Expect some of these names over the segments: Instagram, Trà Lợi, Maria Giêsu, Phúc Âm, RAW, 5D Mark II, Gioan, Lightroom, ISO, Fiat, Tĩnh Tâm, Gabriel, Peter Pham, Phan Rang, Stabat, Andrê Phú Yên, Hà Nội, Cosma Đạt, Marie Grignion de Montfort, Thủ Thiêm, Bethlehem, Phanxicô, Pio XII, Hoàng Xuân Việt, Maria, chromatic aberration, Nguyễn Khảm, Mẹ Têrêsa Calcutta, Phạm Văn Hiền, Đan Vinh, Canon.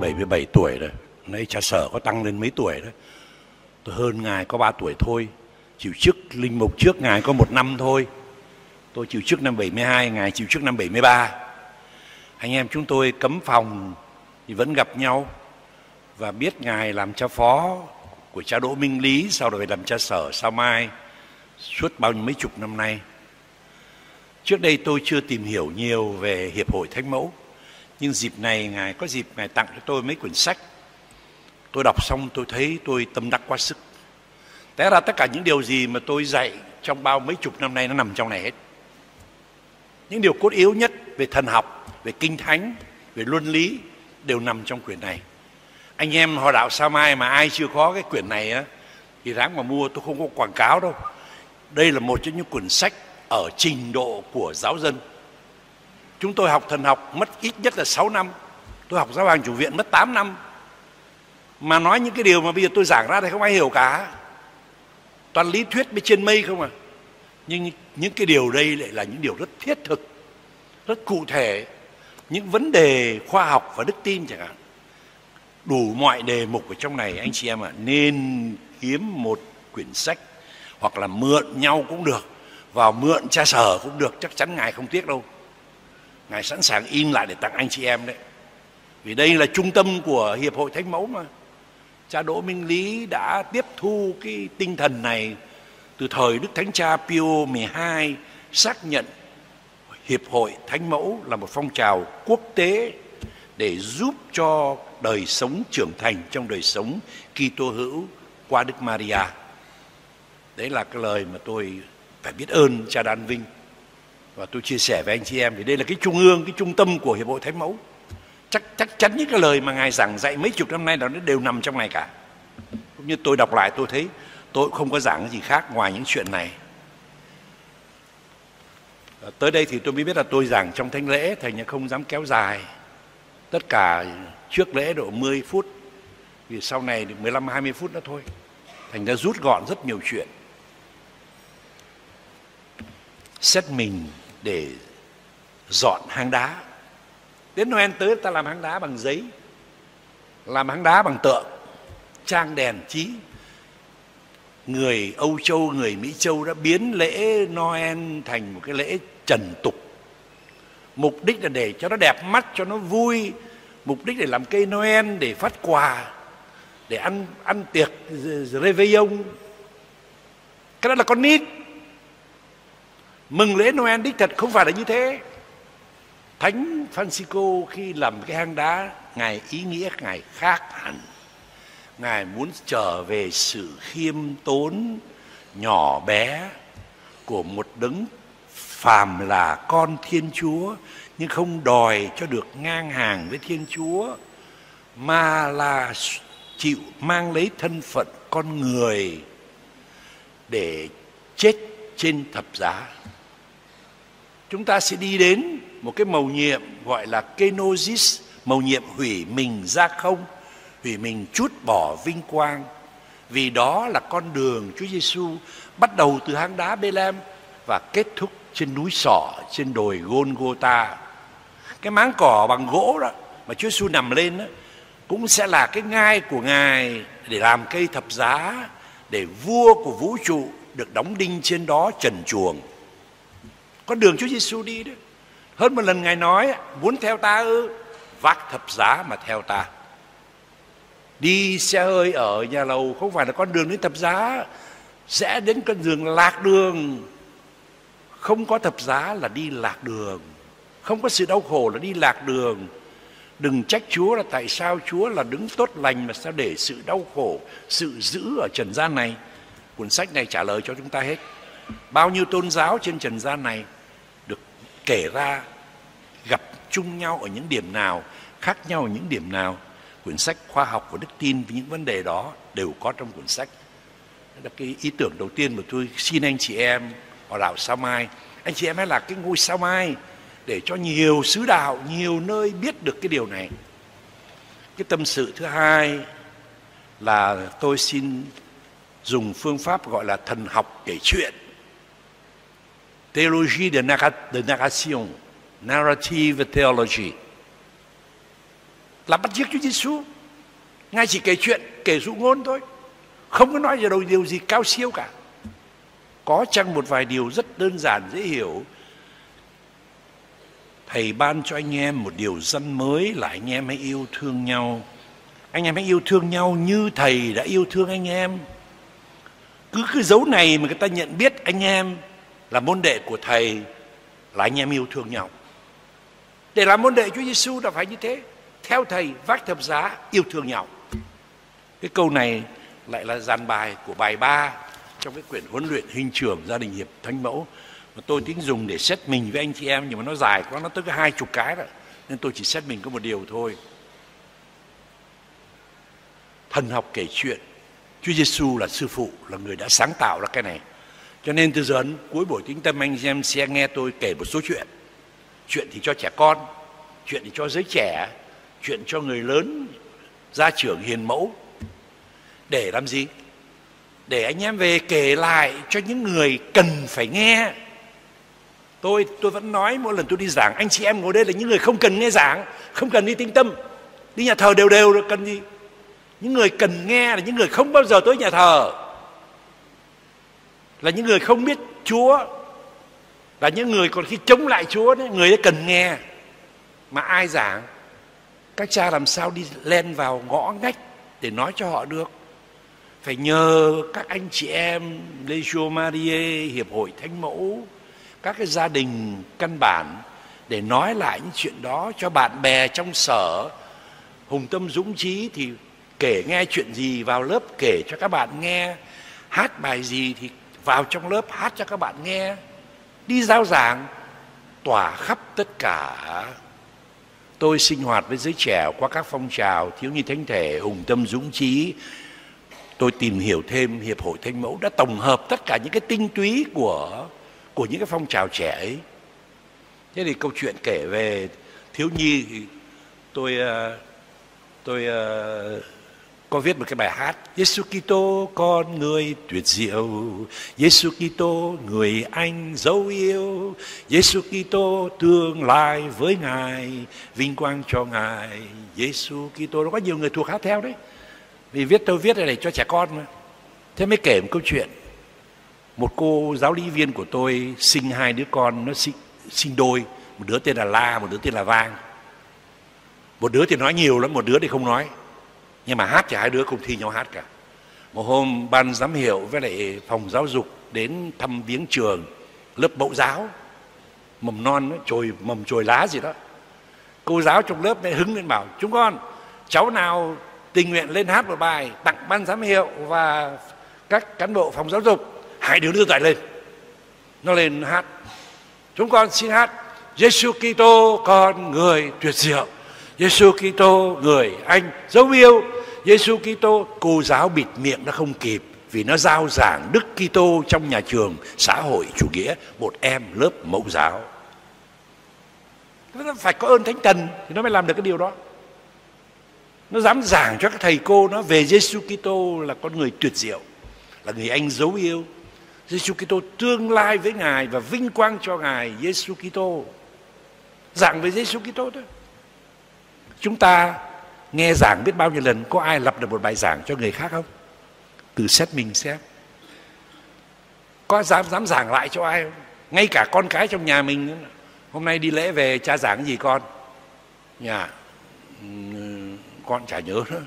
tôi 77 tuổi rồi, nay cha sở có tăng lên mấy tuổi đấy. Tôi hơn ngài có 3 tuổi thôi, chịu chức linh mục trước ngài có 1 năm thôi. Tôi chịu chức năm 72, ngài chịu chức năm 73. Anh em chúng tôi cấm phòng thì vẫn gặp nhau và biết ngài làm cha phó của cha Đỗ Minh Lý, sau đó làm cha sở Sao Mai suốt bao nhiêu mấy chục năm nay. Trước đây tôi chưa tìm hiểu nhiều về Hiệp hội Thánh Mẫu, nhưng dịp này ngài có dịp ngài tặng cho tôi mấy quyển sách. Tôi đọc xong tôi thấy tôi tâm đắc quá sức. Té ra tất cả những điều gì mà tôi dạy trong bao mấy chục năm nay nó nằm trong này hết. Những điều cốt yếu nhất về thần học, về kinh thánh, về luân lý đều nằm trong quyển này. Anh em họ đạo Sao Mai mà ai chưa có cái quyển này á, thì ráng mà mua, tôi không có quảng cáo đâu. Đây là một trong những quyển sách ở trình độ của giáo dân. Chúng tôi học thần học mất ít nhất là 6 năm. Tôi học giáo hoàng chủ viện mất 8 năm. Mà nói những cái điều mà bây giờ tôi giảng ra thì không ai hiểu cả. Toàn lý thuyết bên trên mây không à. Nhưng những cái điều đây lại là những điều rất thiết thực, rất cụ thể. Những vấn đề khoa học và đức tin chẳng hạn. Đủ mọi đề mục ở trong này anh chị em ạ. Nên kiếm một quyển sách hoặc là mượn nhau cũng được. Vào mượn cha sở cũng được, chắc chắn ngài không tiếc đâu. Ngài sẵn sàng in lại để tặng anh chị em đấy. Vì đây là trung tâm của Hiệp hội Thánh Mẫu mà. Cha Đỗ Minh Lý đã tiếp thu cái tinh thần này từ thời Đức Thánh Cha Pio XII xác nhận Hiệp hội Thánh Mẫu là một phong trào quốc tế để giúp cho đời sống trưởng thành trong đời sống Kitô hữu qua Đức Maria. Đấy là cái lời mà tôi phải biết ơn cha Đan Vinh. Và tôi chia sẻ với anh chị em thì đây là cái trung ương, cái trung tâm của Hiệp hội Thánh Mẫu. Chắc chắn những cái lời mà ngài giảng dạy mấy chục năm nay nó đều nằm trong này cả. Cũng như tôi đọc lại tôi thấy tôi không có giảng gì khác ngoài những chuyện này. À, tới đây thì tôi mới biết là tôi giảng trong thánh lễ, thành ra không dám kéo dài. Tất cả trước lễ độ 10 phút, vì sau này 15-20 phút nữa thôi. Thành ra rút gọn rất nhiều chuyện. Xét mình để dọn hang đá. Đến Noel tới ta làm hang đá bằng giấy, làm hang đá bằng tượng, trang đèn trí. Người Âu Châu, người Mỹ Châu đã biến lễ Noel thành một cái lễ trần tục. Mục đích là để cho nó đẹp mắt, cho nó vui. Mục đích để làm cây Noel, để phát quà, để ăn tiệc Réveillon. Cái đó là con nít. Mừng lễ Noel đích thật không phải là như thế. Thánh Phanxicô khi làm cái hang đá, ngài ý nghĩa ngài khác hẳn. Ngài muốn trở về sự khiêm tốn nhỏ bé của một đấng phàm là con Thiên Chúa, nhưng không đòi cho được ngang hàng với Thiên Chúa, mà là chịu mang lấy thân phận con người để chết trên thập giá. Chúng ta sẽ đi đến một cái mầu nhiệm gọi là kenosis, mầu nhiệm hủy mình ra không, hủy mình trút bỏ vinh quang. Vì đó là con đường Chúa Giêsu bắt đầu từ hang đá Bethlehem và kết thúc trên núi Sọ, trên đồi Golgotha. Cái máng cỏ bằng gỗ đó mà Chúa Giêsu nằm lên đó, cũng sẽ là cái ngai của ngài để làm cây thập giá, để vua của vũ trụ được đóng đinh trên đó trần truồng. Con đường Chúa Giêsu đi đó. Hơn một lần ngài nói, muốn theo ta ư? Vác thập giá mà theo ta. Đi xe hơi ở nhà lầu không phải là con đường đến thập giá, sẽ đến con đường lạc đường. Không có thập giá là đi lạc đường. Không có sự đau khổ là đi lạc đường. Đừng trách Chúa là tại sao Chúa là đứng tốt lành mà sao để sự đau khổ, sự dữ ở trần gian này. Cuốn sách này trả lời cho chúng ta hết. Bao nhiêu tôn giáo trên trần gian này được kể ra, gặp chung nhau ở những điểm nào, khác nhau ở những điểm nào. Quyển sách khoa học và đức tin với những vấn đề đó đều có trong cuốn sách. Đó là cái ý tưởng đầu tiên mà tôi xin anh chị em ở đảo Sao Mai. Anh chị em hãy là cái ngôi Sao Mai để cho nhiều xứ đạo, nhiều nơi biết được cái điều này. Cái tâm sự thứ hai là tôi xin dùng phương pháp gọi là thần học kể chuyện. Théologie de narration, narrative theology. là bắt giết Chúa Giêsu. Ngài chỉ kể chuyện, kể dụ ngôn thôi, không có nói về điều gì cao siêu cả. Có chăng một vài điều rất đơn giản, dễ hiểu. Thầy ban cho anh em một điều răn mới là anh em hãy yêu thương nhau. Anh em hãy yêu thương nhau như Thầy đã yêu thương anh em. Cứ dấu này mà người ta nhận biết anh em là môn đệ của Thầy, là anh em yêu thương nhau. Để làm môn đệ Chúa Giêsu là phải như thế, theo Thầy, vác thập giá, yêu thương nhau. Cái câu này lại là dàn bài của bài 3 trong cái quyển huấn luyện hình trưởng gia đình Hiệp Thánh Mẫu mà tôi tính dùng để xét mình với anh chị em, nhưng mà nó dài quá, nó tới 20 cái rồi, nên tôi chỉ xét mình có một điều thôi. Thần học kể chuyện, Chúa Giêsu là sư phụ, là người đã sáng tạo ra cái này. Cho nên từ giờ đến cuối buổi tĩnh tâm anh em sẽ nghe tôi kể một số chuyện. Chuyện thì cho trẻ con, chuyện thì cho giới trẻ, chuyện cho người lớn, gia trưởng hiền mẫu. Để làm gì? Để anh em về kể lại cho những người cần phải nghe. Tôi vẫn nói mỗi lần tôi đi giảng, anh chị em ngồi đây là những người không cần nghe giảng, không cần đi tĩnh tâm, đi nhà thờ đều rồi cần gì. Những người cần nghe là những người không bao giờ tới nhà thờ, là những người không biết Chúa, là những người còn khi chống lại Chúa đấy, người ấy cần nghe. Mà ai giảng? Các cha làm sao đi len vào ngõ ngách để nói cho họ được? Phải nhờ các anh chị em Legio Marie, Hiệp hội Thánh Mẫu, các cái gia đình căn bản để nói lại những chuyện đó cho bạn bè trong sở. Hùng tâm dũng trí thì kể nghe chuyện gì vào lớp kể cho các bạn nghe, hát bài gì thì vào trong lớp hát cho các bạn nghe, đi giao giảng tỏa khắp tất cả. Tôi sinh hoạt với giới trẻ qua các phong trào thiếu nhi thánh thể, hùng tâm dũng trí. Tôi tìm hiểu thêm, Hiệp hội Thánh Mẫu đã tổng hợp tất cả những cái tinh túy của những cái phong trào trẻ ấy. Thế thì câu chuyện kể về thiếu nhi thì tôi có viết một cái bài hát: Giêsu Kitô con người tuyệt diệu, Giêsu Kitô người anh dấu yêu, Giêsu Kitô tương lai với Ngài, vinh quang cho Ngài, Giêsu Kitô. Nó có nhiều người thuộc hát theo đấy, vì tôi viết này để cho trẻ con mà. Thế mới kể một câu chuyện. Một cô giáo lý viên của tôi sinh hai đứa con, nó sinh đôi, một đứa tên là La, một đứa tên là Vang. Một đứa thì nói nhiều lắm, một đứa thì không nói. Nhưng mà hát thì hai đứa cùng thi nhau hát cả. Một hôm ban giám hiệu với lại phòng giáo dục đến thăm viếng trường, lớp mẫu giáo, mầm non, mầm chồi lá gì đó. Cô giáo trong lớp mới hứng lên bảo: chúng con, cháu nào tình nguyện lên hát một bài tặng ban giám hiệu và các cán bộ phòng giáo dục. Hai đứa đưa tay lên, nó lên hát: chúng con xin hát Giêsu Kitô con người tuyệt diệu, Giêsu Kitô người anh dấu yêu, Giêsu Kitô. Cô giáo bịt miệng nó không kịp vì nó giao giảng Đức Kitô trong nhà trường xã hội chủ nghĩa, một em lớp mẫu giáo. Nó phải có ơn thánh thần thì nó mới làm được cái điều đó. Nó dám giảng cho các thầy cô nó về Giêsu Kitô là con người tuyệt diệu, là người anh dấu yêu, Giêsu Kitô tương lai với Ngài và vinh quang cho Ngài, Giêsu Kitô. Giảng về Giêsu Kitô thôi. Chúng ta nghe giảng biết bao nhiêu lần, có ai lập được một bài giảng cho người khác không? Từ xét mình xem. Có dám giảng lại cho ai không? Ngay cả con cái trong nhà mình, hôm nay đi lễ về cha giảng cái gì con? Nhà con chả nhớ nữa.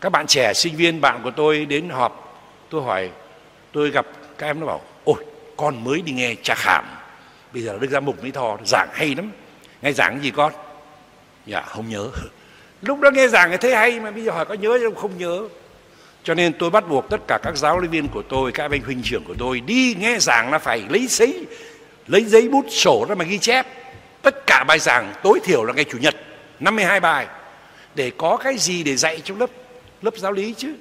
Các bạn trẻ, sinh viên bạn của tôi đến họp, tôi hỏi, tôi gặp các em nó bảo: ôi, con mới đi nghe cha Khảm, bây giờ Đức Giám mục Mỹ Tho giảng hay lắm. Nghe giảng gì con? Dạ không nhớ. Lúc đó nghe giảng thì thấy hay, mà bây giờ hỏi có nhớ không? Không nhớ. Cho nên tôi bắt buộc tất cả các giáo lý viên của tôi, các anh huynh trưởng của tôi đi nghe giảng là phải lấy giấy bút sổ ra mà ghi chép tất cả bài giảng, tối thiểu là ngày chủ nhật 52 bài, để có cái gì để dạy trong lớp giáo lý chứ.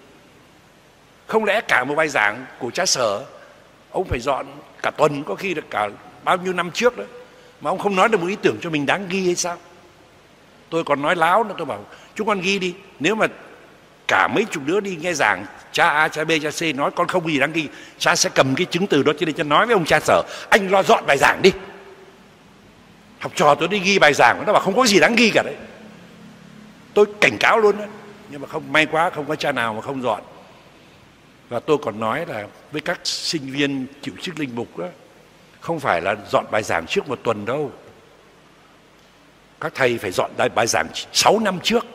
Không lẽ cả một bài giảng của cha sở ông phải dọn cả tuần, có khi được cả bao nhiêu năm trước đó, mà ông không nói được một ý tưởng cho mình đáng ghi hay sao? Tôi còn nói láo nữa, tôi bảo chúng con ghi đi. Nếu mà cả mấy chục đứa đi nghe giảng cha A, cha B, cha C nói con không ghi đáng ghi, cha sẽ cầm cái chứng từ đó cho nên cha nói với ông cha sở: anh lo dọn bài giảng đi. Học trò tôi đi ghi bài giảng, nó bảo không có gì đáng ghi cả đấy. Tôi cảnh cáo luôn đó. Nhưng mà không, may quá không có cha nào mà không dọn. Và tôi còn nói là với các sinh viên chịu chức linh mục đó, không phải là dọn bài giảng trước một tuần đâu. Các thầy phải dọn bài giảng 6 năm trước.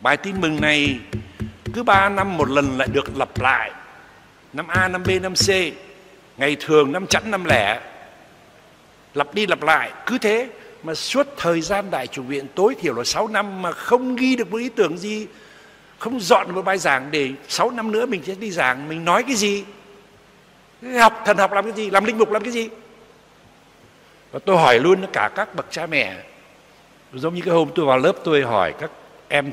Bài tin mừng này cứ 3 năm một lần lại được lặp lại. Năm A, năm B, năm C. Ngày thường, năm chẵn, năm lẻ. Lặp đi lặp lại, cứ thế. Mà suốt thời gian đại chủ viện tối thiểu là 6 năm mà không ghi được một ý tưởng gì. Không dọn một bài giảng để 6 năm nữa mình sẽ đi giảng. Mình nói cái gì? Học, thần học làm cái gì? Làm linh mục làm cái gì? Và tôi hỏi luôn cả các bậc cha mẹ. Giống như cái hôm tôi vào lớp tôi hỏi các em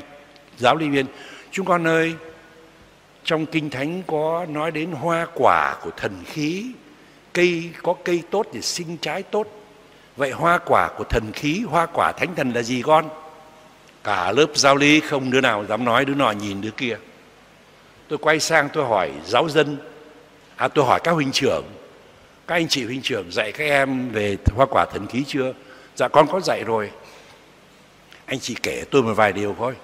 giáo lý viên. Chúng con ơi, trong Kinh Thánh có nói đến hoa quả của thần khí. Cây có cây tốt thì sinh trái tốt. Vậy hoa quả của thần khí, hoa quả thánh thần là gì con? Cả lớp giáo lý không đứa nào dám nói, đứa nọ nhìn đứa kia. Tôi quay sang tôi hỏi giáo dân. Tôi hỏi các huynh trưởng. Các anh chị huynh trưởng dạy các em về hoa quả thần khí chưa? Dạ con có dạy rồi. Anh chị kể tôi một vài điều thôi.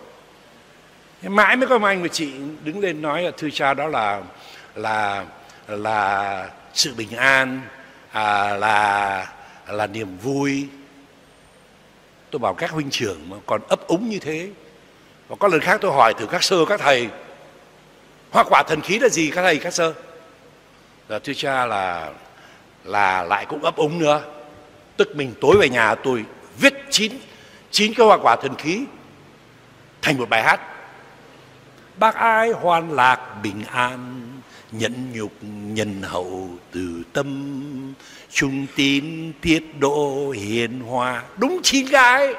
Mãi mới có một anh và chị đứng lên nói là thưa cha đó là sự bình an, là niềm vui. Tôi bảo các huynh trưởng mà còn ấp úng như thế. Và có lần khác tôi hỏi thử các sơ các thầy, hoa quả thần khí là gì các thầy các sơ? Là thưa cha là lại cũng ấp úng nữa. Tức mình tối về nhà tôi viết chín cái hoa quả thần khí thành một bài hát. Bác ai hoan lạc bình an, nhẫn nhục nhân hậu từ tâm, trung tín tiết độ hiền hòa. Đúng 9 cái.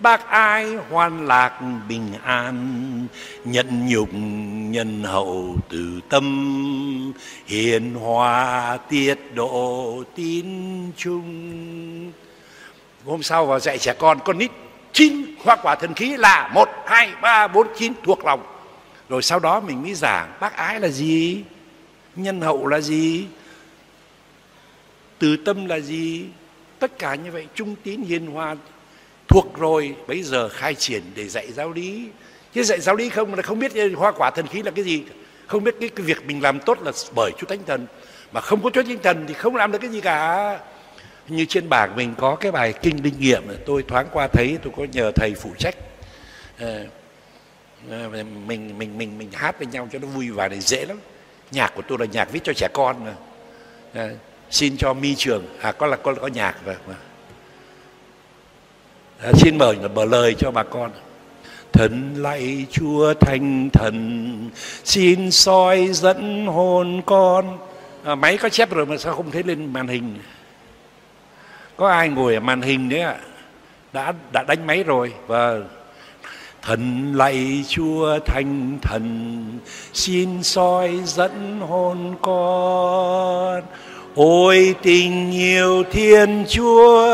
Bác ai hoan lạc bình an, nhẫn nhục nhân hậu từ tâm, hiền hòa tiết độ tín trung. Hôm sau vào dạy trẻ con nít 9 hoa quả thần khí là 1, 2, 3, 4, 9 thuộc lòng. Rồi sau đó mình mới giảng bác ái là gì, nhân hậu là gì, từ tâm là gì. Tất cả như vậy, trung tín hiền hòa thuộc rồi. Bây giờ khai triển để dạy giáo lý. Chứ dạy giáo lý không là không biết hoa quả thần khí là cái gì. Không biết cái việc mình làm tốt là bởi Chúa Thánh Thần. Mà không có Chúa Thánh Thần thì không làm được cái gì cả. Như trên bảng mình có cái bài kinh linh nghiệm, tôi thoáng qua thấy, tôi có nhờ thầy phụ trách. Mình hát với nhau cho nó vui và này dễ lắm. Nhạc của tôi là nhạc viết cho trẻ con mà. Xin cho mi trường con có nhạc rồi mà. Xin mở lời cho bà con. Thần lạy Chúa Thánh Thần, xin soi dẫn hồn con. Máy có chép rồi mà sao không thấy lên màn hình? Có ai ngồi ở màn hình đấy ạ? Đã đánh máy rồi. Và thần lạy Chúa Thánh Thần, xin soi dẫn hồn con. Ôi tình yêu Thiên Chúa,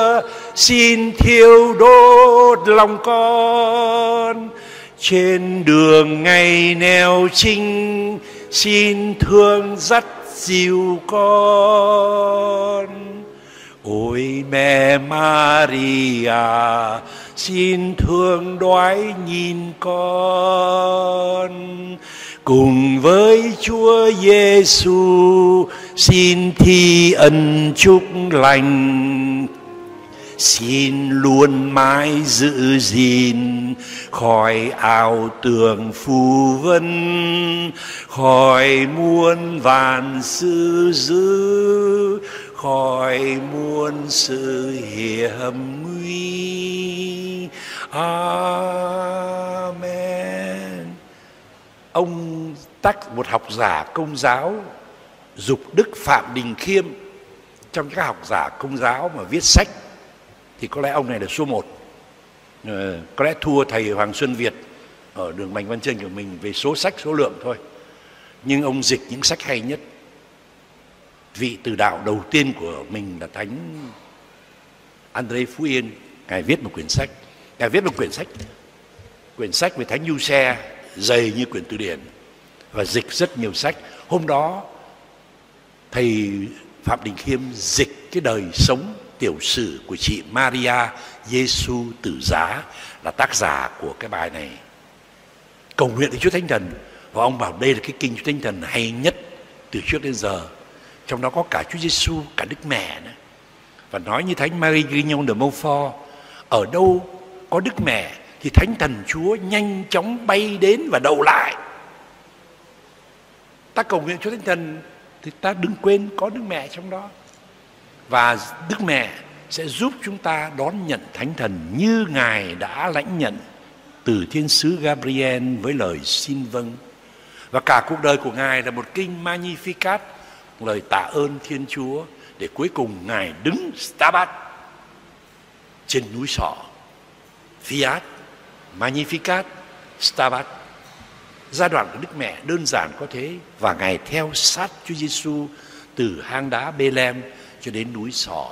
xin thiêu đốt lòng con. Trên đường ngày nẻo chinh, xin thương dắt dìu con. Ôi mẹ Maria, xin thương đoái nhìn con. Cùng với Chúa Giêsu, xin thi ân chúc lành. Xin luôn mãi giữ gìn khỏi ảo tưởng phù vân, khỏi muôn vàn sự dữ, khỏi muôn sự hiểm nguy. Amen. Ông tác một học giả Công giáo dục đức Phạm Đình Khiêm, trong các học giả Công giáo mà viết sách thì có lẽ ông này là số 1. Có lẽ thua thầy Hoàng Xuân Việt ở đường Bành Văn Trân của mình về số sách, số lượng thôi. Nhưng ông dịch những sách hay nhất. Vị từ đạo đầu tiên của mình là Thánh Andrê Phú Yên. Ngài viết một quyển sách. Quyển sách về Thánh Du Xe dày như quyển từ điển. Và dịch rất nhiều sách. Hôm đó thầy Phạm Đình Khiêm dịch cái đời sống tiểu sử của chị Maria Giêsu Tử Giá là tác giả của cái bài này. Cầu nguyện đến Chúa Thánh Thần, và ông bảo đây là cái kinh Chúa Thánh Thần hay nhất từ trước đến giờ. Trong đó có cả Chúa Giêsu, cả Đức Mẹ nữa. Và nói như Thánh Marie Grignion de Montfort, ở đâu có Đức Mẹ thì Thánh Thần Chúa nhanh chóng bay đến và đậu lại. Ta cầu nguyện Chúa Thánh Thần thì ta đừng quên có Đức Mẹ trong đó. Và Đức Mẹ sẽ giúp chúng ta đón nhận Thánh Thần như Ngài đã lãnh nhận từ Thiên sứ Gabriel với lời xin vâng. Và cả cuộc đời của Ngài là một kinh Magnificat, lời tạ ơn Thiên Chúa, để cuối cùng Ngài đứng Stabat trên núi Sọ. Fiat, Magnificat, Stabat. Giai đoạn của Đức Mẹ đơn giản có thế, và Ngài theo sát Chúa Giêsu từ hang đá Bethlehem cho đến núi Sọ.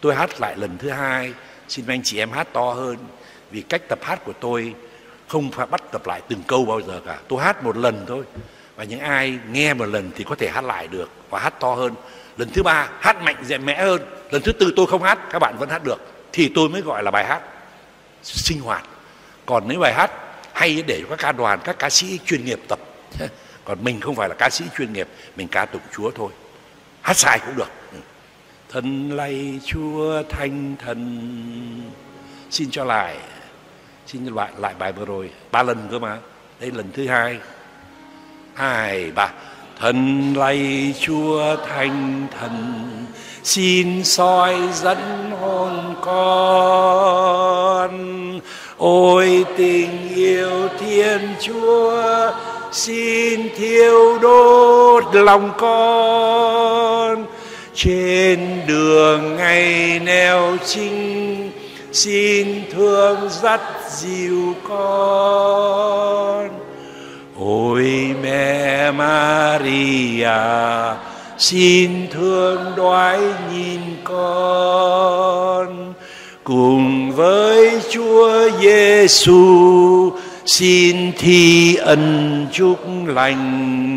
Tôi hát lại lần thứ hai, xin anh chị em hát to hơn, vì cách tập hát của tôi không phải bắt tập lại từng câu bao giờ cả. Tôi hát một lần thôi, và những ai nghe một lần thì có thể hát lại được và hát to hơn. Lần thứ ba hát mạnh dạn mẽ hơn. Lần thứ tư tôi không hát, các bạn vẫn hát được, thì tôi mới gọi là bài hát sinh hoạt. Còn những bài hát hay để các ca đoàn, các ca sĩ chuyên nghiệp tập. Còn mình không phải là ca sĩ chuyên nghiệp, mình ca tụng Chúa thôi. Hát sai cũng được. Thần lạy Chúa Thánh Thần. Xin cho lại. Xin cho bạn lại bài vừa rồi. 3 lần cơ mà. Đây lần thứ 2, 2, 3. Thần lạy Chúa Thánh Thần, xin soi dẫn hồn con. Ôi tình yêu Thiên Chúa, xin thiêu đốt lòng con. Trên đường ngày nẻo chinh, xin thương dắt dìu con. Ôi mẹ Maria, xin thương đoái nhìn con. Cùng với Chúa Giêsu, xin thi ân chúc lành.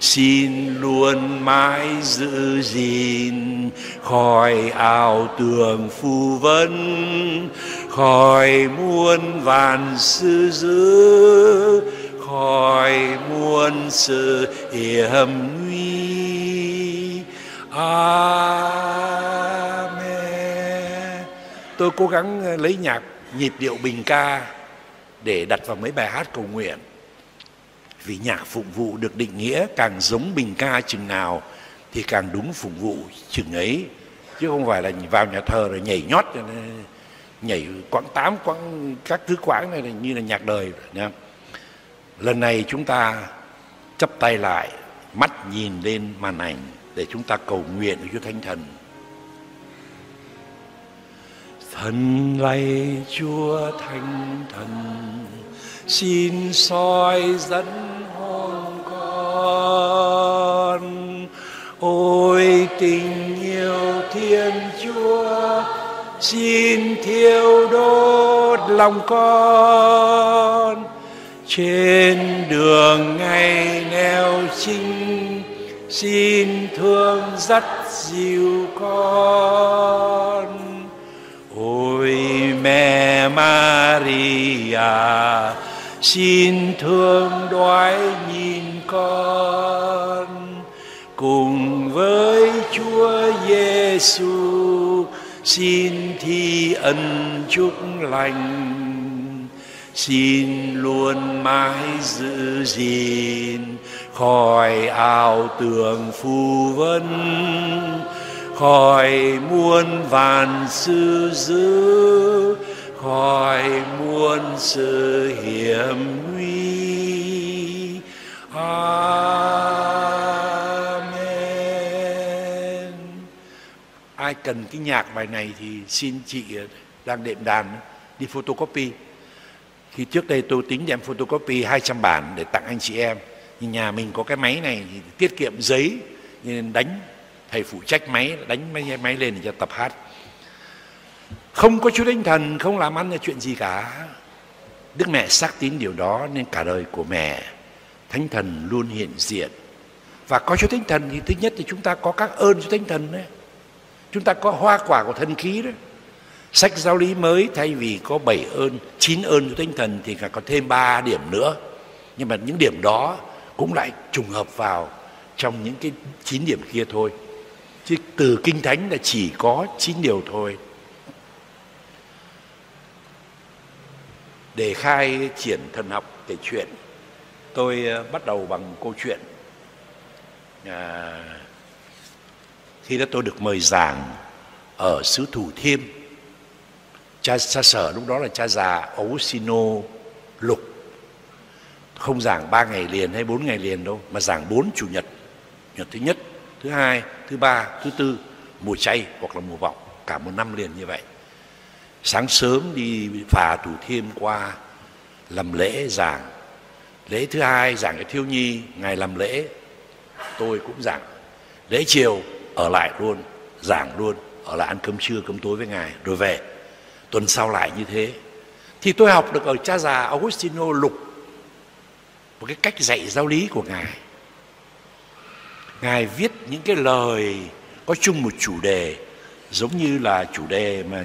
Xin luôn mãi giữ gìn khỏi ảo tưởng phù vấn, khỏi muôn vàn sự dữ, khỏi muôn sự hiểm nguy. Amen. Tôi cố gắng lấy nhạc nhịp điệu bình ca để đặt vào mấy bài hát cầu nguyện, vì nhạc phụng vụ được định nghĩa càng giống bình ca chừng nào thì càng đúng phụng vụ chừng ấy, chứ không phải là vào nhà thờ rồi nhảy nhót, nhảy quãng 8, quãng các thứ quãng này như là nhạc đời. Lần này chúng ta chắp tay lại, mắt nhìn lên màn ảnh để chúng ta cầu nguyện với Chúa Thánh Thần. Thần lạy Chúa Thánh Thần, xin soi dẫn hồn con. Ôi tình yêu Thiên Chúa, xin thiêu đốt lòng con. Trên đường ngày nẻo chinh, xin thương dắt dìu con. Ôi mẹ Maria, xin thương đoái nhìn con. Cùng với Chúa Giêsu, xin thi ân chúc lành. Xin luôn mãi giữ gìn khỏi ảo tưởng phù vân, khỏi muôn vàn sự dữ, khỏi muôn sự hiểm nguy. Amen. Ai cần cái nhạc bài này thì xin chị đang đệm đàn đi photocopy. Khi trước đây tôi tính đem photocopy 200 bản để tặng anh chị em, nhưng nhà mình có cái máy này thì tiết kiệm giấy, nên đánh thầy phụ trách máy, đánh máy lên để cho tập hát. Không có Chúa Thánh Thần không làm ăn là chuyện gì cả. Đức Mẹ xác tín điều đó nên cả đời của mẹ Thánh Thần luôn hiện diện. Và có Chúa Thánh Thần thì thứ nhất thì chúng ta có các ơn Chúa Thánh Thần đấy. Chúng ta có hoa quả của thân khí đó. Sách giáo lý mới thay vì có 7 ơn, 9 ơn của Thánh Thần thì phải có thêm 3 điểm nữa. Nhưng mà những điểm đó cũng lại trùng hợp vào trong những cái 9 điểm kia thôi. Chứ từ Kinh Thánh là chỉ có 9 điều thôi. Để khai triển thần học kể chuyện, tôi bắt đầu bằng câu chuyện. Khi đó tôi được mời giảng ở xứ Thủ Thiêm. Cha sở lúc đó là cha già Augustinô Lục. Không giảng 3 ngày liền hay 4 ngày liền đâu, mà giảng 4 chủ nhật. Nhật thứ nhất, thứ hai, thứ ba, thứ tư, mùa chay hoặc là mùa vọng, cả một năm liền như vậy. Sáng sớm đi phà Thủ Thiêm qua làm lễ giảng. Lễ thứ hai giảng cho thiếu nhi, ngày làm lễ tôi cũng giảng. Lễ chiều ở lại luôn, giảng luôn, ở lại ăn cơm trưa, cơm tối với ngài rồi về. Tuần sau lại như thế. Thì tôi học được ở cha già Augustinô Lục một cái cách dạy giáo lý của ngài. Ngài viết những cái lời có chung một chủ đề, giống như là chủ đề mà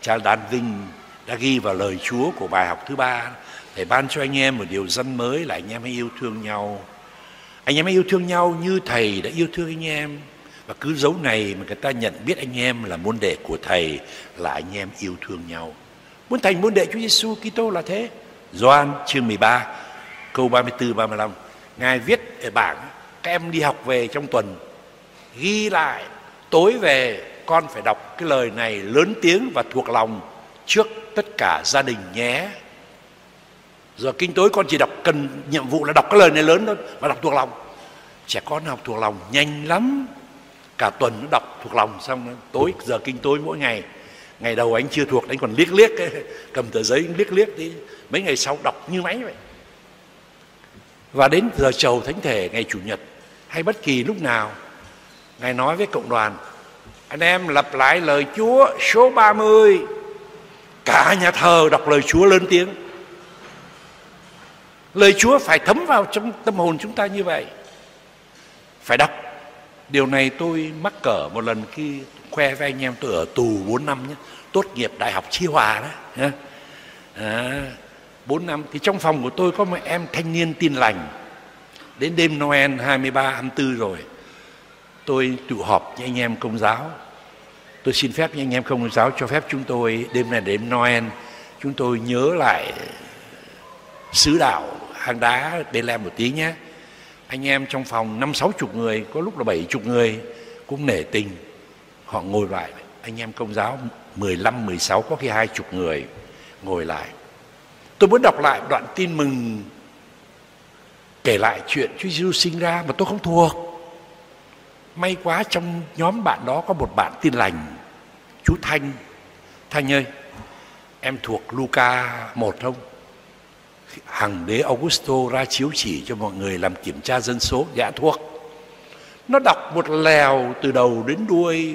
cha Đan Vinh đã ghi vào lời Chúa của bài học thứ ba. Thầy ban cho anh em một điều răn mới là anh em hãy yêu thương nhau. Anh em hãy yêu thương nhau như thầy đã yêu thương anh em. Và cứ dấu này mà người ta nhận biết anh em là môn đệ của thầy, là anh em yêu thương nhau. Muốn thành môn đệ Chúa Giêsu Kitô là thế. Gioan chương 13 câu 34-35. Ngài viết ở bảng, các em đi học về trong tuần ghi lại, tối về con phải đọc cái lời này lớn tiếng và thuộc lòng trước tất cả gia đình nhé. Giờ kinh tối con chỉ đọc, cần nhiệm vụ là đọc cái lời này lớn thôi và đọc thuộc lòng. Trẻ con học thuộc lòng nhanh lắm. Cả tuần nó đọc thuộc lòng xong, tối giờ kinh tối mỗi ngày. Ngày đầu anh chưa thuộc, anh còn liếc cầm tờ giấy liếc đi. Mấy ngày sau đọc như máy vậy. Và đến giờ chầu thánh thể ngày chủ nhật hay bất kỳ lúc nào, ngài nói với cộng đoàn: anh em lặp lại lời Chúa số 30. Cả nhà thờ đọc lời Chúa lên tiếng. Lời Chúa phải thấm vào trong tâm hồn chúng ta như vậy. Phải đọc. Điều này tôi mắc cỡ một lần khi khoe với anh em, tôi ở tù 4 năm nhé, tốt nghiệp Đại học Chi Hòa đó. 4 năm thì trong phòng của tôi có một em thanh niên tin lành. Đến đêm Noel 23, 24 rồi, tôi tụ họp với anh em Công giáo. Tôi xin phép với anh em Công giáo cho phép chúng tôi đêm này đêm Noel, chúng tôi nhớ lại xứ đạo hang đá Bethlehem một tí nhé. Anh em trong phòng 5-60 người, có lúc là 70 người cũng nể tình. Họ ngồi lại, anh em Công giáo 15-16 có khi 20 người ngồi lại. Tôi muốn đọc lại đoạn tin mừng kể lại chuyện Chúa Giêsu sinh ra mà tôi không thuộc. May quá trong nhóm bạn đó có một bạn tin lành, chú Thanh. Thanh ơi, em thuộc Luca 1 không? Hoàng đế Augusto ra chiếu chỉ cho mọi người làm kiểm tra dân số. Dạ thuộc. Nó đọc một lèo từ đầu đến đuôi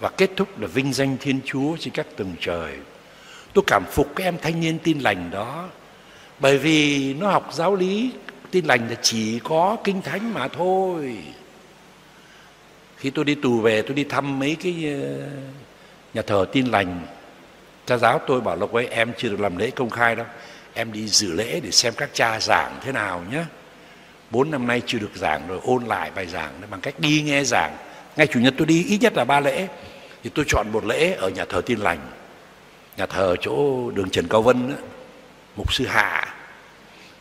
và kết thúc là vinh danh Thiên Chúa trên các tầng trời. Tôi cảm phục các em thanh niên tin lành đó, bởi vì nó học giáo lý tin lành là chỉ có Kinh Thánh mà thôi. Khi tôi đi tù về, tôi đi thăm mấy cái nhà thờ tin lành. Cha giáo tôi bảo Lộc ấy, em chưa được làm lễ công khai đâu, em đi dự lễ để xem các cha giảng thế nào nhé. 4 năm nay chưa được giảng rồi, ôn lại bài giảng bằng cách đi nghe giảng. Ngay chủ nhật tôi đi ít nhất là 3 lễ. Thì tôi chọn một lễ ở nhà thờ tin lành, nhà thờ chỗ đường Trần Cao Vân đó, mục sư Hạ.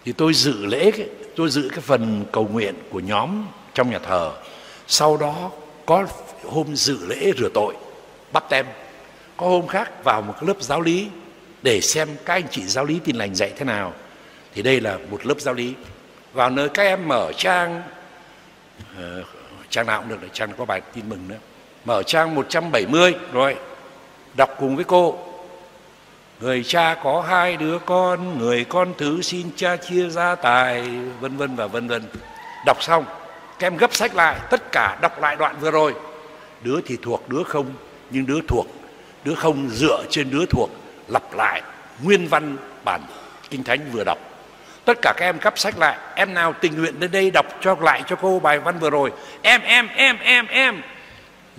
Thì tôi dự lễ, tôi dự cái phần cầu nguyện của nhóm trong nhà thờ. Sau đó có hôm dự lễ rửa tội, báp tem. Có hôm khác vào một lớp giáo lý để xem các anh chị giáo lý tin lành dạy thế nào. Thì đây là một lớp giáo lý. Vào nơi các em mở trang, trang nào cũng được, trang có bài tin mừng nữa. Mở trang 170 rồi, đọc cùng với cô. Người cha có 2 đứa con, người con thứ xin cha chia gia tài, vân vân và vân vân. Đọc xong, các em gấp sách lại, tất cả đọc lại đoạn vừa rồi. Đứa thì thuộc, đứa không, nhưng đứa thuộc, đứa không dựa trên đứa thuộc lặp lại nguyên văn bản Kinh Thánh vừa đọc. Tất cả các em cắp sách lại. Em nào tình nguyện đến đây đọc cho lại cho cô bài văn vừa rồi? Em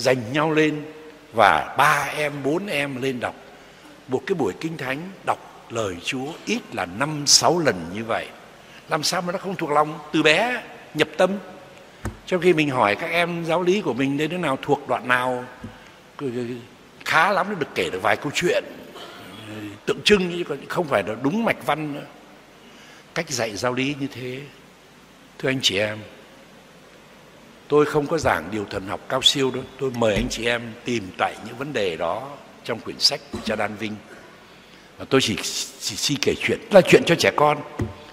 giành nhau lên và 3 em, 4 em lên đọc. Một cái buổi kinh thánh đọc lời Chúa ít là 5-6 lần như vậy. Làm sao mà nó không thuộc lòng từ bé, nhập tâm. Trong khi mình hỏi các em giáo lý của mình đến đứa nào thuộc đoạn nào, khá lắm nó được kể được vài câu chuyện tượng trưng, chứ không phải là đúng mạch văn nữa. Cách dạy giáo lý như thế, thưa anh chị em, tôi không có giảng điều thần học cao siêu đâu. Tôi mời anh chị em tìm tại những vấn đề đó trong quyển sách của cha Đan Vinh. Và tôi chỉ kể chuyện, là chuyện cho trẻ con.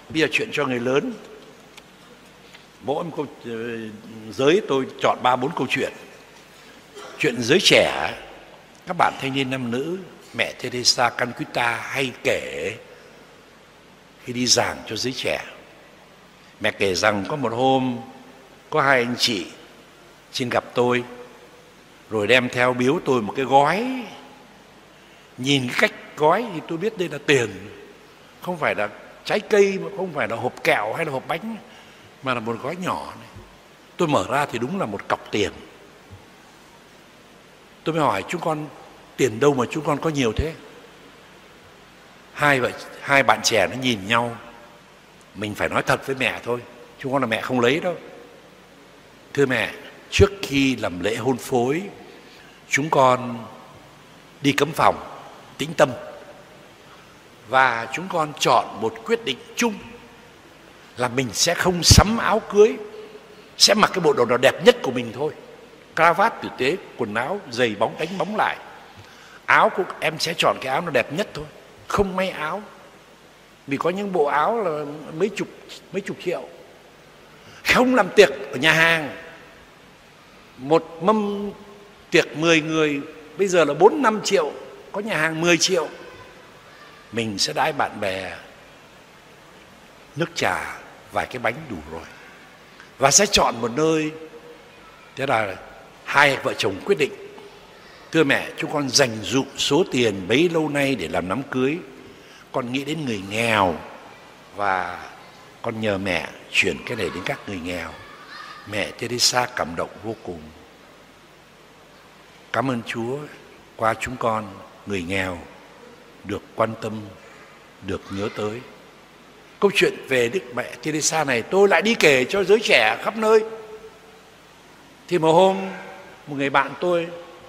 Bây giờ chuyện cho người lớn. Mỗi một câu, giới tôi chọn 3-4 câu chuyện. Chuyện giới trẻ, các bạn thanh niên nam nữ, mẹ Têrêsa Calcutta hay kể khi đi giảng cho giới trẻ. Mẹ kể rằng có một hôm có hai anh chị xin gặp tôi, rồi đem theo biếu tôi một cái gói. Nhìn cái cách gói thì tôi biết đây là tiền, không phải là trái cây, không phải là hộp kẹo hay là hộp bánh, mà là một gói nhỏ này. Tôi mở ra thì đúng là một cọc tiền. Tôi mới hỏi chúng con, tiền đâu mà chúng con có nhiều thế? Hai bạn trẻ nó nhìn nhau. Mình phải nói thật với mẹ thôi, chúng con là mẹ không lấy đâu. Thưa mẹ, trước khi làm lễ hôn phối, chúng con đi cấm phòng, tĩnh tâm, và chúng con chọn một quyết định chung là mình sẽ không sắm áo cưới, sẽ mặc cái bộ đồ nào đẹp nhất của mình thôi. Cravat tử tế, quần áo, giày bóng đánh bóng lại. Áo của em sẽ chọn cái áo nó đẹp nhất thôi, không may áo. Vì có những bộ áo là mấy chục triệu. Không làm tiệc ở nhà hàng. Một mâm tiệc 10 người, bây giờ là 4-5 triệu, có nhà hàng 10 triệu. Mình sẽ đãi bạn bè nước trà, vài cái bánh đủ rồi. Và sẽ chọn một nơi. Thế là hai vợ chồng quyết định. Thưa mẹ, chúng con dành dụm số tiền bấy lâu nay để làm đám cưới. Con nghĩ đến người nghèo và con nhờ mẹ chuyển cái này đến các người nghèo. Mẹ Têrêsa cảm động vô cùng. Cảm ơn Chúa, qua chúng con, người nghèo được quan tâm, được nhớ tới. Câu chuyện về Đức Mẹ Têrêsa này tôi lại đi kể cho giới trẻ khắp nơi. Thì một hôm, một người bạn tôi,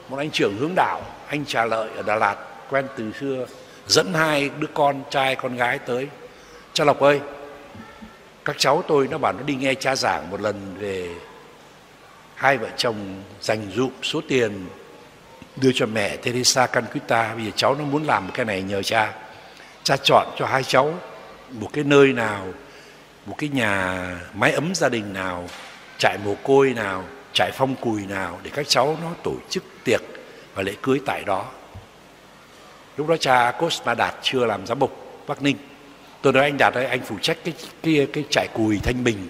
một anh trưởng hướng đạo, anh Trà Lợi ở Đà Lạt, quen từ xưa, dẫn hai đứa con trai con gái tới. Cha Lộc ơi, các cháu tôi nó bảo nó đi nghe cha giảng một lần về hai vợ chồng dành dụm số tiền đưa cho mẹ Têrêsa Calcutta. Bây giờ cháu nó muốn làm cái này nhờ cha. Cha chọn cho hai cháu một cái nơi nào, một cái nhà mái ấm gia đình nào, trại mồ côi nào, trại phong cùi nào để các cháu nó tổ chức tiệc và lễ cưới tại đó. Lúc đó cha Cosma Đạt chưa làm giám mục Bắc Ninh. Tôi nói anh Đạt ơi, anh phụ trách cái trại cùi Thanh Bình,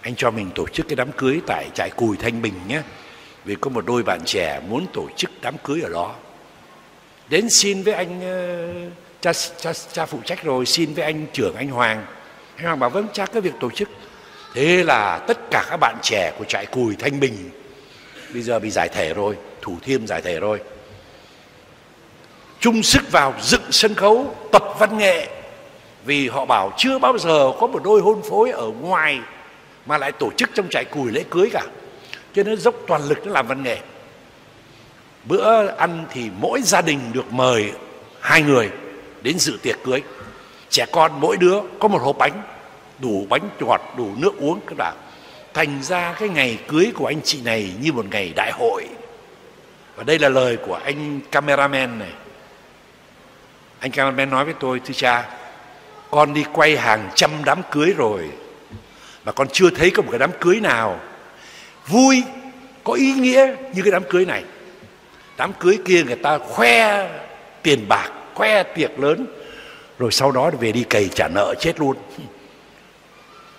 anh cho mình tổ chức cái đám cưới tại trại cùi Thanh Bình nhé, vì có một đôi bạn trẻ muốn tổ chức đám cưới ở đó. Đến xin với anh cha phụ trách, rồi xin với anh trưởng anh Hoàng. Anh Hoàng bảo vâng cha cái việc tổ chức. Thế là tất cả các bạn trẻ của trại cùi Thanh Bình, bây giờ bị giải thể rồi, Thủ Thiêm giải thể rồi, chung sức vào dựng sân khấu, tập văn nghệ. Vì họ bảo chưa bao giờ có một đôi hôn phối ở ngoài mà lại tổ chức trong trại cùi lễ cưới cả. Cho nên dốc toàn lực nó làm văn nghệ. Bữa ăn thì mỗi gia đình được mời 2 người đến dự tiệc cưới. Trẻ con mỗi đứa có một hộp bánh, đủ bánh ngọt, đủ nước uống các bạn. Thành ra cái ngày cưới của anh chị này như một ngày đại hội. Và đây là lời của anh cameraman này. Anh cameraman nói với tôi, thưa cha, con đi quay hàng trăm đám cưới rồi mà con chưa thấy có một cái đám cưới nào vui, có ý nghĩa như cái đám cưới này. Đám cưới kia người ta khoe tiền bạc, khoe tiệc lớn, rồi sau đó về đi cày trả nợ chết luôn.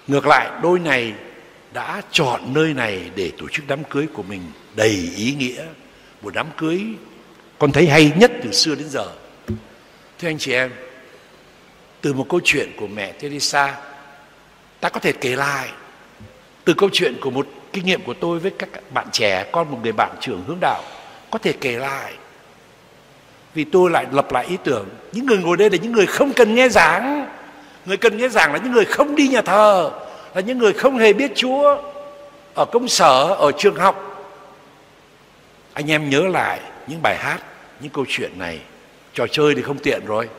Ngược lại, đôi này đã chọn nơi này để tổ chức đám cưới của mình đầy ý nghĩa. Một đám cưới con thấy hay nhất từ xưa đến giờ. Thưa anh chị em, từ một câu chuyện của mẹ Têrêsa, ta có thể kể lại. Từ câu chuyện của một Kinh nghiệm của tôi với các bạn trẻ, con một người bạn trưởng hướng đạo, có thể kể lại. Vì tôi lại lập lại ý tưởng, những người ngồi đây là những người không cần nghe giảng. Người cần nghe giảng là những người không đi nhà thờ, là những người không hề biết Chúa. Ở công sở, ở trường học, anh em nhớ lại những bài hát, những câu chuyện này. Trò chơi thì không tiện rồi.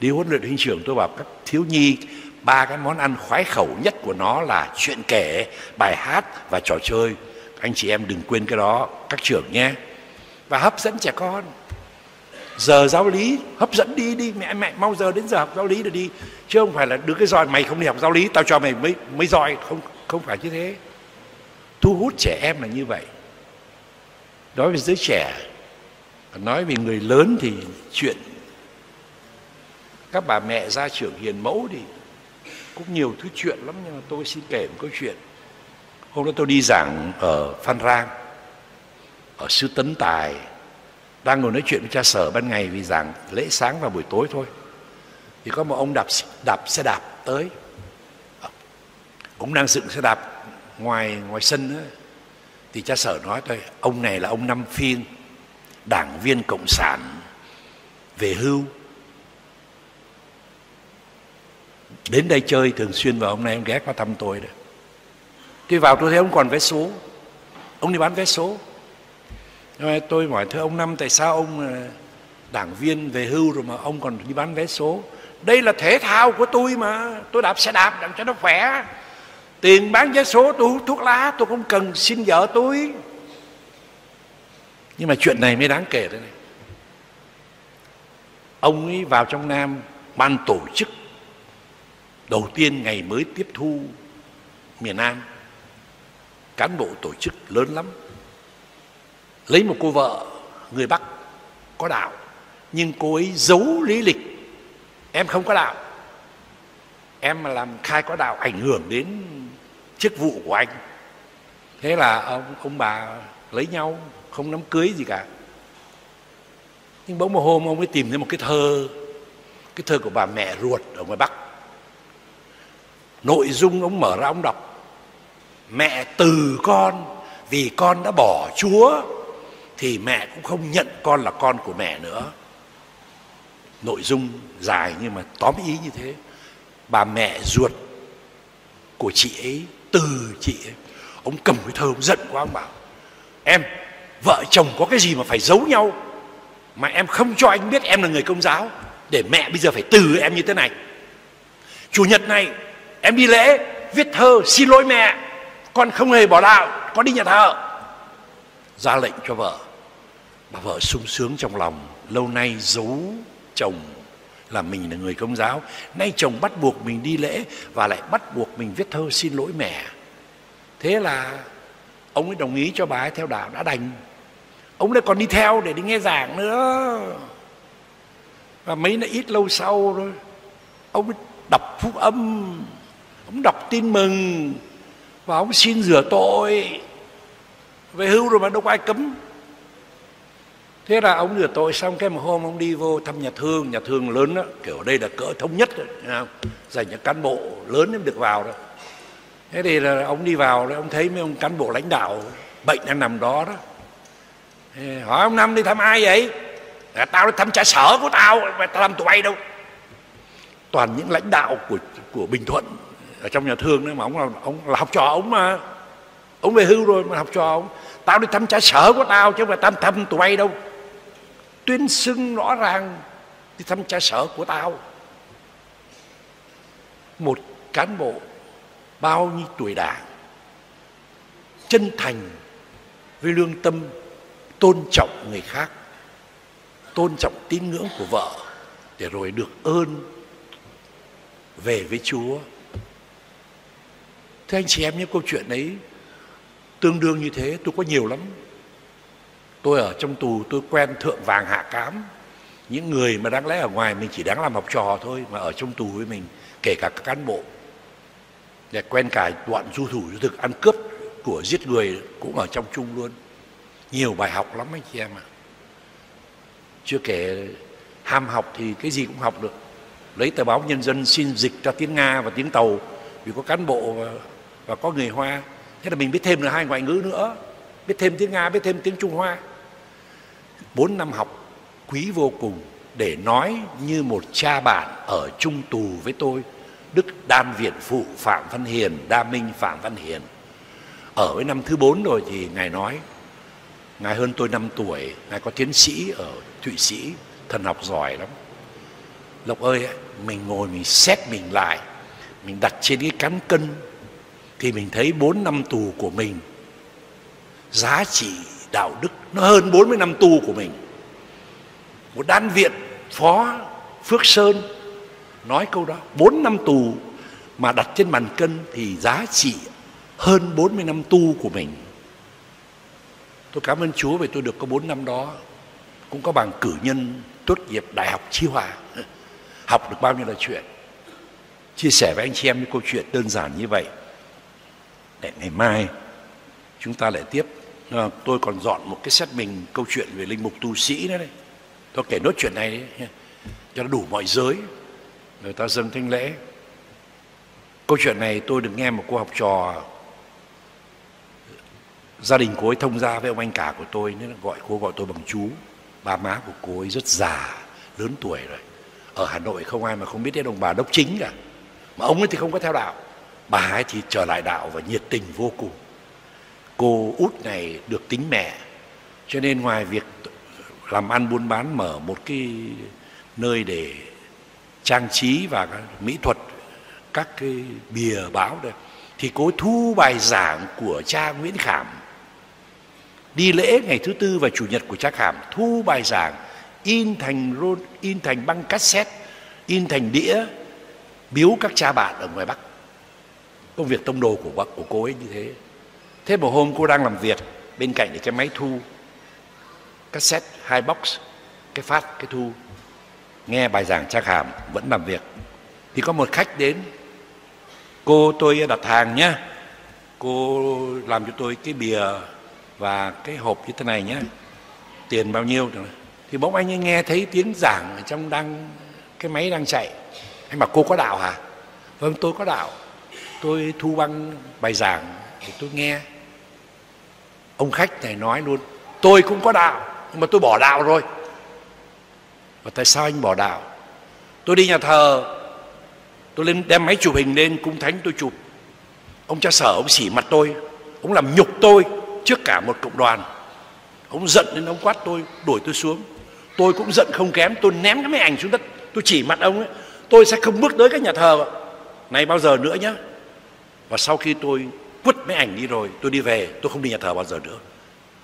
Đi huấn luyện huynh trưởng tôi bảo các thiếu nhi, ba cái món ăn khoái khẩu nhất của nó là chuyện kể, bài hát và trò chơi. Anh chị em đừng quên cái đó các trưởng nhé. Và hấp dẫn trẻ con. Giờ giáo lý hấp dẫn, đi mẹ mau giờ đến giờ học giáo lý rồi đi. Chứ không phải là đứa cái giỏi mày không đi học giáo lý, tao cho mày mới giỏi, không phải như thế. Thu hút trẻ em là như vậy. Nói về giới trẻ, nói về người lớn thì chuyện các bà mẹ gia trưởng hiền mẫu thì cũng nhiều thứ chuyện lắm, nhưng mà tôi xin kể một câu chuyện. Hôm đó tôi đi giảng ở Phan Rang, ở Sư Tấn Tài, đang ngồi nói chuyện với cha sở ban ngày vì giảng lễ sáng và buổi tối thôi. Thì có một ông đạp xe đạp tới, ông đang dựng xe đạp ngoài sân đó. Thì cha sở nói tôi, ông này là ông Năm Phiên, đảng viên cộng sản về hưu, đến đây chơi thường xuyên và hôm nay ông ghé qua thăm tôi đấy. Tôi vào tôi thấy ông còn vé số, ông đi bán vé số. Tôi hỏi thưa ông Năm, tại sao ông đảng viên về hưu rồi mà ông còn đi bán vé số? Đây là thể thao của tôi mà, tôi đạp xe đạp đặng cho nó khỏe. Tiền bán vé số tôi hút thuốc lá, tôi không cần xin vợ tôi. Nhưng mà chuyện này mới đáng kể đấy này. Ông ấy vào trong Nam, ban tổ chức đầu tiên ngày mới tiếp thu miền Nam, cán bộ tổ chức lớn lắm, lấy một cô vợ người Bắc có đạo, nhưng cô ấy giấu lý lịch: em không có đạo, em mà làm khai có đạo ảnh hưởng đến chức vụ của anh. Thế là ông bà lấy nhau, không đám cưới gì cả. Nhưng bỗng một hôm ông ấy tìm thấy một cái thơ của bà mẹ ruột ở ngoài Bắc. Nội dung ông mở ra ông đọc: mẹ từ con, vì con đã bỏ Chúa thì mẹ cũng không nhận con là con của mẹ nữa. Nội dung dài nhưng mà tóm ý như thế. Bà mẹ ruột của chị ấy từ chị ấy. Ông cầm cái thơ ông giận quá, ông bảo: em, vợ chồng có cái gì mà phải giấu nhau, mà em không cho anh biết em là người Công giáo, để mẹ bây giờ phải từ em như thế này. Chủ nhật này em đi lễ, viết thơ xin lỗi mẹ, con không hề bỏ đạo, con đi nhà thờ. Ra lệnh cho vợ. Bà vợ sung sướng trong lòng, lâu nay giấu chồng là mình là người Công giáo, nay chồng bắt buộc mình đi lễ và lại bắt buộc mình viết thơ xin lỗi mẹ. Thế là ông ấy đồng ý cho bà ấy theo đạo đã đành. Ông ấy còn đi theo để đi nghe giảng nữa. Và ít lâu sau rồi, ông ấy đọc Phúc Âm, ông đọc Tin Mừng và ông xin rửa tội. Về hưu rồi mà đâu có ai cấm. Thế là ông rửa tội xong, cái một hôm ông đi vô thăm nhà thương lớn đó, kiểu đây là cỡ thống nhất rồi, dành cho cán bộ lớn mới được vào đó. Thế thì là ông đi vào, ông thấy mấy ông cán bộ lãnh đạo bệnh đang nằm đó đó. Hỏi ông Năm đi thăm ai vậy? Tao đi thăm trả sở của tao, mà tao làm tụi bay đâu. Toàn những lãnh đạo của Bình Thuận ở trong nhà thương đấy mà, ông là học trò ông mà. Ông về hưu rồi mà học trò ông. Tao đi thăm trả sở của tao chứ không phải thăm tụi bay đâu. Tuyên xưng rõ ràng đi thăm trả sở của tao. Một cán bộ bao nhiêu tuổi Đảng, chân thành với lương tâm, tôn trọng người khác, tôn trọng tín ngưỡng của vợ, để rồi được ơn về với Chúa. Thưa anh chị em, những câu chuyện ấy tương đương như thế tôi có nhiều lắm. Tôi ở trong tù tôi quen thượng vàng hạ cám, những người mà đáng lẽ ở ngoài mình chỉ đáng làm học trò thôi, mà ở trong tù với mình, kể cả các cán bộ. Để quen cả đoạn du thủ du thực, ăn cướp của giết người cũng ở trong chung luôn. Nhiều bài học lắm anh chị em ạ. Chưa kể ham học thì cái gì cũng học được. Lấy tờ báo Nhân Dân xin dịch ra tiếng Nga và tiếng Tàu, vì có cán bộ và có người Hoa. Thế là mình biết thêm được 2 ngoại ngữ nữa, biết thêm tiếng Nga, biết thêm tiếng Trung Hoa. 4 năm học quý vô cùng để nói như một cha bạn ở chung tù với tôi, Đức Đan Viện Phụ Phạm Văn Hiền, Đa Minh Phạm Văn Hiền. Ở với năm thứ 4 rồi thì Ngài nói, Ngài hơn tôi 5 tuổi, Ngài có tiến sĩ ở Thụy Sĩ, thần học giỏi lắm. Lộc ơi, mình ngồi mình xét mình lại, mình đặt trên cái cán cân, thì mình thấy 4 năm tù của mình, giá trị đạo đức nó hơn 40 năm tù của mình. Một Đan Viện Phó Phước Sơn nói câu đó, 4 năm tù mà đặt trên bàn cân thì giá trị hơn 40 năm tu của mình. Tôi cảm ơn Chúa vì tôi được có 4 năm đó, cũng có bằng cử nhân tốt nghiệp Đại học Chi Hòa. Học được bao nhiêu là chuyện. Chia sẻ với anh chị em những câu chuyện đơn giản như vậy để ngày mai chúng ta lại tiếp. Tôi còn dọn một cái set mình câu chuyện về linh mục tu sĩ nữa đấy. Tôi kể nốt chuyện này đấy, cho nó đủ mọi giới. Người ta dâng thánh lễ. Câu chuyện này tôi được nghe một cô học trò, gia đình cô ấy thông gia với ông anh cả của tôi, nên gọi cô gọi tôi bằng chú. Ba má của cô ấy rất già, lớn tuổi rồi. Ở Hà Nội không ai mà không biết đến ông bà Đốc Chính cả. Mà ông ấy thì không có theo đạo. Bà ấy thì trở lại đạo và nhiệt tình vô cùng. Cô út này được tính mẹ, cho nên ngoài việc làm ăn buôn bán, mở một cái nơi để trang trí và mỹ thuật các cái bìa báo đây, thì cô thu bài giảng của cha Nguyễn Khảm. Đi lễ ngày thứ tư và chủ nhật của cha Khảm, thu bài giảng, in thành băng cassette, in thành đĩa, biếu các cha bạn ở ngoài Bắc. Công việc tông đồ của cô ấy như thế. Thế một hôm cô đang làm việc, bên cạnh là cái máy thu cassette, 2 box, cái phát, cái thu, nghe bài giảng cha Khảm, vẫn làm việc. Thì có một khách đến, cô tôi đặt hàng nhé, cô làm cho tôi cái bìa và cái hộp như thế này nhé, tiền bao nhiêu. Thì bỗng anh ấy nghe thấy tiếng giảng ở trong cái máy đang chạy. Anh bảo cô có đạo hả? Vâng, tôi có đạo, tôi thu băng bài giảng thì tôi nghe. Ông khách này nói luôn, tôi cũng có đạo, nhưng mà tôi bỏ đạo rồi. Và tại sao anh bỏ đạo? Tôi đi nhà thờ, tôi lên đem máy chụp hình lên cung thánh tôi chụp. Ông cha Sở ông xỉ mặt tôi, ông làm nhục tôi trước cả một cộng đoàn. Ông giận nên ông quát tôi, đuổi tôi xuống. Tôi cũng giận không kém, tôi ném cái máy ảnh xuống đất. Tôi chỉ mặt ông ấy, tôi sẽ không bước tới cái nhà thờ này bao giờ nữa nhá. Và sau khi tôi quất máy ảnh đi rồi, tôi đi về, tôi không đi nhà thờ bao giờ nữa.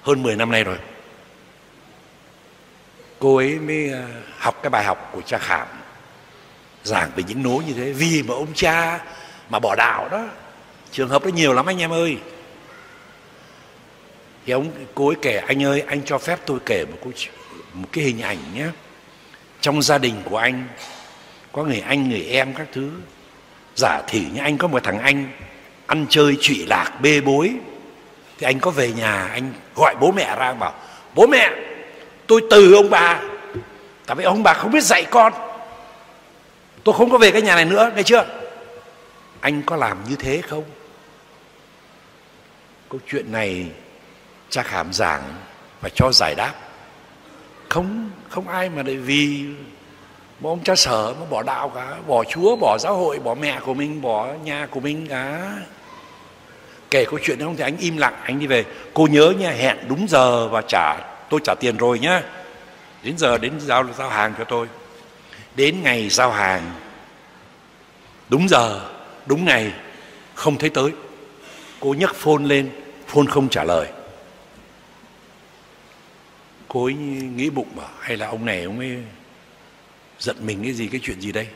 Hơn 10 năm nay rồi. Cô ấy mới học cái bài học của cha Khảm, giảng về những nỗi như thế, vì mà ông cha mà bỏ đạo đó. Trường hợp đó nhiều lắm anh em ơi. Thì cô ấy kể, anh ơi, anh cho phép tôi kể một cái hình ảnh nhé. Trong gia đình của anh có người anh, người em các thứ. Giả thỉ như anh có một thằng anh ăn chơi trụy lạc bê bối. Thì anh có về nhà, anh gọi bố mẹ ra bảo, bố mẹ, tôi từ ông bà, tại vì ông bà không biết dạy con, tôi không có về cái nhà này nữa, nghe chưa? Anh có làm như thế không? Câu chuyện này cha Khảm giảng và cho giải đáp. Không ai mà để vì mà ông cha Sở mà bỏ đạo cả, bỏ Chúa, bỏ giáo hội, bỏ mẹ của mình, bỏ nhà của mình cả. Kể câu chuyện đó không thì anh im lặng, anh đi về. Cô nhớ nha, hẹn đúng giờ và tôi trả tiền rồi nhá. Đến giờ đến giao hàng cho tôi. Đến ngày giao hàng, đúng giờ, đúng ngày, không thấy tới. Cô nhấc phone lên, phone không trả lời. Cô ấy nghĩ bụng bảo, hay là ông này ông ấy giận mình cái gì, cái chuyện gì đây.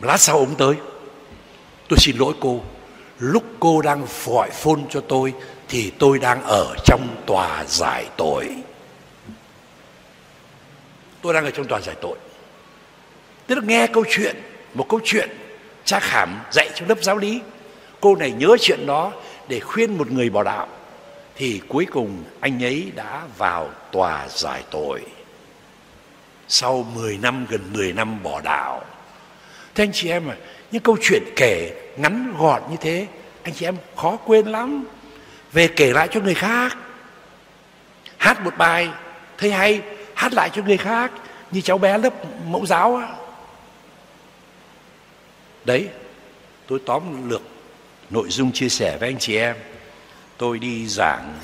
Lát sau ông tới, tôi xin lỗi cô, lúc cô đang gọi phone cho tôi thì tôi đang ở trong tòa giải tội. Tôi đang ở trong tòa giải tội. Tức là nghe câu chuyện, một câu chuyện cha Khảm dạy trong lớp giáo lý. Cô này nhớ chuyện đó để khuyên một người bỏ đạo. Thì cuối cùng anh ấy đã vào tòa giải tội sau 10 năm, gần 10 năm bỏ đạo. Thế anh chị em à, những câu chuyện kể ngắn gọn như thế anh chị em khó quên lắm, về kể lại cho người khác. Hát một bài thấy hay, hát lại cho người khác, như cháu bé lớp mẫu giáo á. Đấy, tôi tóm lược nội dung chia sẻ với anh chị em. Tôi đi giảng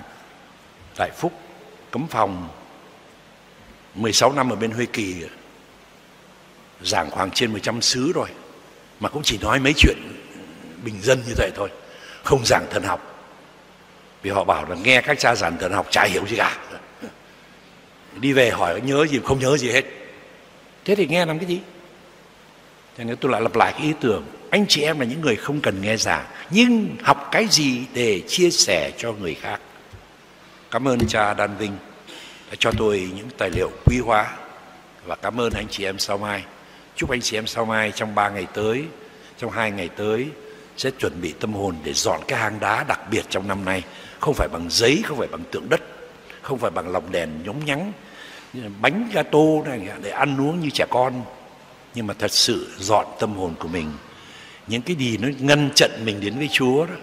tại Phúc Cấm Phòng 16 năm ở bên Huê Kỳ, giảng khoảng trên 100 xứ rồi, mà cũng chỉ nói mấy chuyện bình dân như vậy thôi, không giảng thần học. Vì họ bảo là nghe các cha giảng thần học chả hiểu gì cả, đi về hỏi nhớ gì, không nhớ gì hết. Thế thì nghe làm cái gì? Thế nên tôi lại lặp lại cái ý tưởng, anh chị em là những người không cần nghe giảng, nhưng học cái gì để chia sẻ cho người khác. Cảm ơn cha Đan Vinh đã cho tôi những tài liệu quý hóa, và cảm ơn anh chị em sau mai. Chúc anh chị em sau mai trong 3 ngày tới, trong 2 ngày tới sẽ chuẩn bị tâm hồn để dọn cái hang đá đặc biệt trong năm nay. Không phải bằng giấy, không phải bằng tượng đất, không phải bằng lồng đèn nhúng nhắng, bánh gato này để ăn uống như trẻ con, nhưng mà thật sự dọn tâm hồn của mình. Những cái gì nó ngăn chặn mình đến với Chúa đó,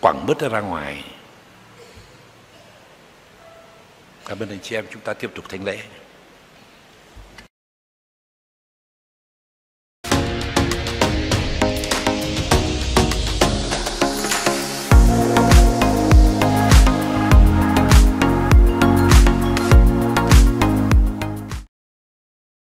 quẳng bớt ra ngoài. Cảm ơn anh chị em, chúng ta tiếp tục thánh lễ.